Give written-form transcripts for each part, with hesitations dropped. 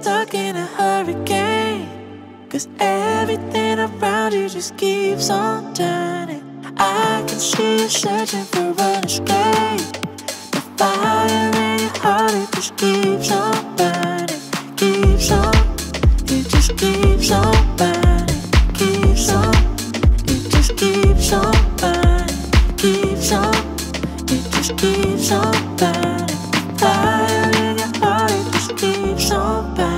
Stuck in a hurricane, 'cause everything around you just keeps on turning. I can see you searching for an escape. The fire in your heart, it just keeps on burning. Keeps on, it just keeps on burning. Keeps on, it just keeps on burning. Keeps on, it just keeps on burning. Stuck in a hurricane, 'cause everything around you just keeps on turning. I can see you searching for an escape. The fire in your heart, it just keeps on burning. Keeps on, it just keeps on burning. Keeps on, it just keeps on burning. Keeps on, it just keeps on burning. The fire in your heart, it just keeps on burning.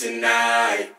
Tonight.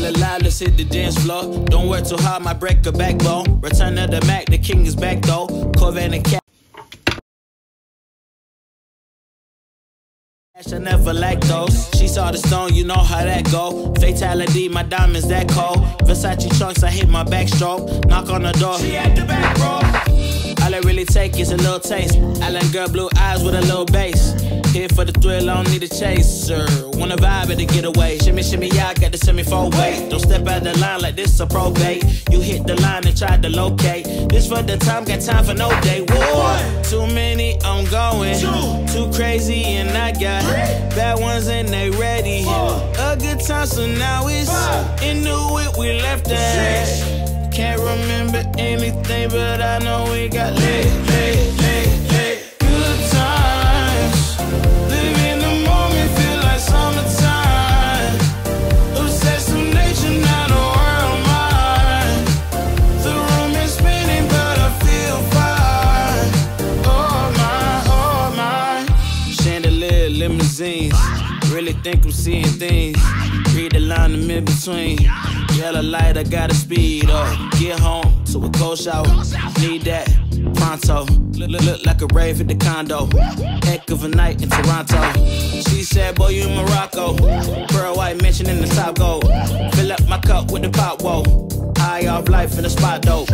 still alive, let's hit the dance floor. Don't work too hard, my break a backbone. Return of the Mac, the king is back though. Corvette and Cat. I never liked those. She saw the stone, you know how that go. Fatality, my diamonds that cold. Versace trunks, I hit my backstroke. Knock on the door, she at the back, bro. All I really take is a little taste. Island girl, blue eyes with a little bass. Here for the thrill, I don't need a chaser. Wanna vibe at the getaway. Shimmy, shimmy, y'all got the semi-4-way. Don't step out the line like this a probate. You hit the line and try to locate. This for the time, got time for no day. War, too many ongoing. Too crazy and I got bad ones and they ready. A good time, so now it's into it, we left at. Can't remember anything, but I know we got lit, lit, lit, lit. Limousines, really think I'm seeing things. Read the line in mid-between. Yellow light, I gotta speed up. Get home to a cold shower. Need that pronto. Look like a rave at the condo. Heck of a night in Toronto. She said, boy, you in Morocco. Pearl white mansion in the top gold. Fill up my cup with the pop, whoa. High off life in the spot, though.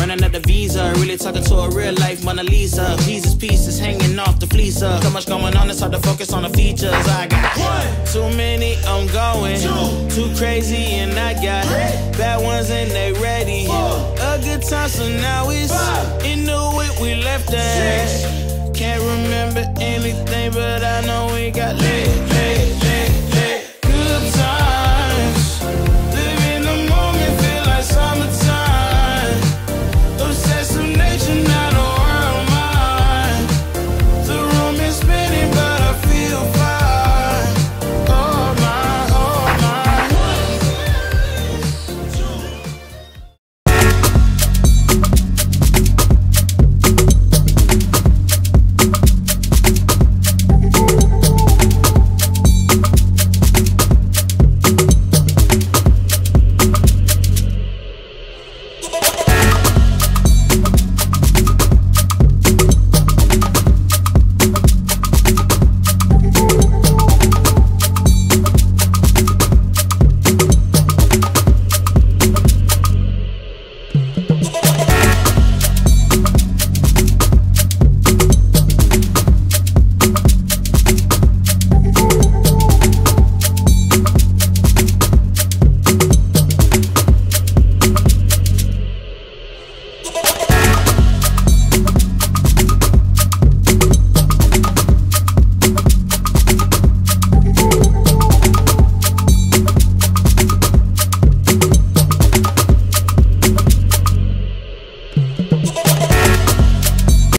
Running up the visa, really talking to a real life Mona Lisa. Jesus pieces hanging off the fleecer. So much going on, it's hard to focus on the features. I got one, too many, I'm going. Too crazy, and I got bad ones, and they ready. A good time, so now it's into it, we left that. Can't remember anything, but I know we got lit.